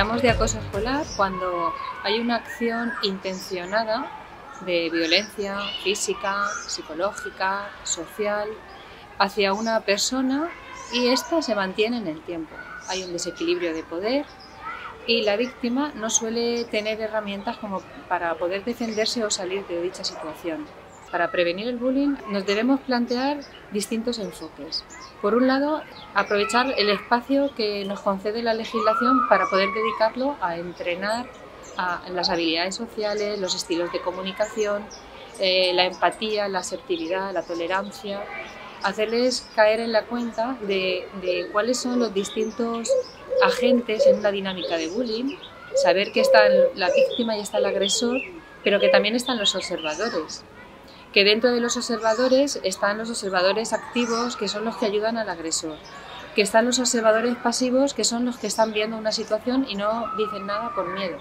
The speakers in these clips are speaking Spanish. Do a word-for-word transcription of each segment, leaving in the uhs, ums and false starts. hablamos de acoso escolar cuando hay una acción intencionada de violencia física, psicológica, social, hacia una persona y ésta se mantiene en el tiempo. Hay un desequilibrio de poder y la víctima no suele tener herramientas como para poder defenderse o salir de dicha situación. Para prevenir el bullying nos debemos plantear distintos enfoques. Por un lado, aprovechar el espacio que nos concede la legislación para poder dedicarlo a entrenar a las habilidades sociales, los estilos de comunicación, eh, la empatía, la asertividad, la tolerancia, hacerles caer en la cuenta de, de cuáles son los distintos agentes en una dinámica de bullying, saber que está la víctima y está el agresor, pero que también están los observadores, que dentro de los observadores están los observadores activos, que son los que ayudan al agresor, que están los observadores pasivos, que son los que están viendo una situación y no dicen nada por miedo.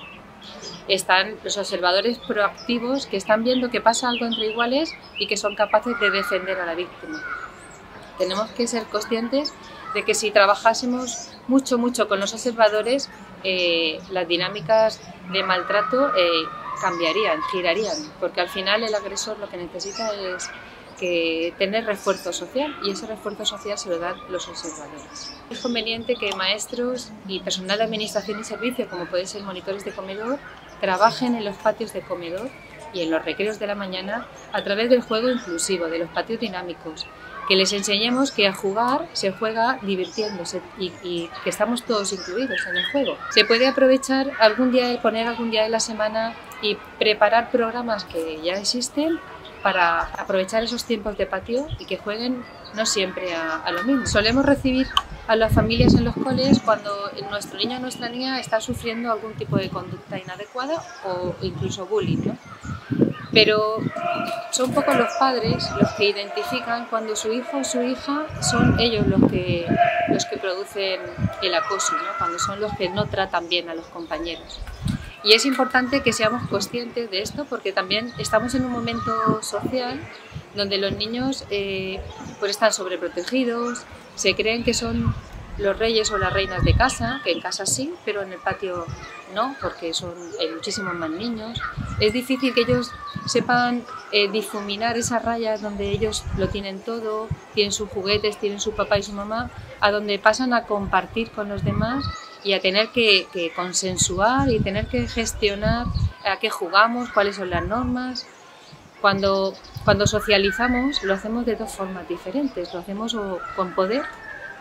Están los observadores proactivos, que están viendo que pasa algo entre iguales y que son capaces de defender a la víctima. Tenemos que ser conscientes de que si trabajásemos mucho, mucho con los observadores, eh, las dinámicas de maltrato eh, cambiarían, girarían, porque al final el agresor lo que necesita es que tener refuerzo social y ese refuerzo social se lo dan los observadores. Es conveniente que maestros y personal de administración y servicios, como pueden ser monitores de comedor, trabajen en los patios de comedor y en los recreos de la mañana a través del juego inclusivo, de los patios dinámicos, que les enseñemos que a jugar se juega divirtiéndose y, y que estamos todos incluidos en el juego. Se puede aprovechar algún día, poner algún día de la semana y preparar programas que ya existen para aprovechar esos tiempos de patio y que jueguen no siempre a, a lo mismo. Solemos recibir a las familias en los coles cuando nuestro niño o nuestra niña está sufriendo algún tipo de conducta inadecuada o incluso bullying, ¿no? Pero son pocos los padres los que identifican cuando su hijo o su hija son ellos los que, los que producen el acoso, ¿no? Cuando son los que no tratan bien a los compañeros. Y es importante que seamos conscientes de esto porque también estamos en un momento social donde los niños eh, pues están sobreprotegidos, se creen que son los reyes o las reinas de casa, que en casa sí, pero en el patio no, porque son eh, muchísimos más niños. Es difícil que ellos sepan eh, difuminar esas rayas donde ellos lo tienen todo, tienen sus juguetes, tienen su papá y su mamá, a donde pasan a compartir con los demás y a tener que, que consensuar y tener que gestionar a qué jugamos, cuáles son las normas. Cuando, cuando socializamos lo hacemos de dos formas diferentes, lo hacemos o con poder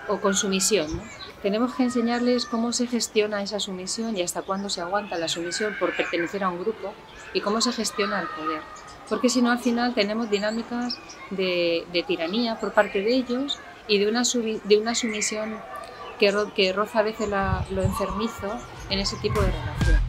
o con sumisión, ¿no? Tenemos que enseñarles cómo se gestiona esa sumisión y hasta cuándo se aguanta la sumisión por pertenecer a un grupo y cómo se gestiona el poder. Porque si no, al final tenemos dinámicas de, de tiranía por parte de ellos y de una, subi, de una sumisión que roza a veces la, lo enfermizo en ese tipo de relación.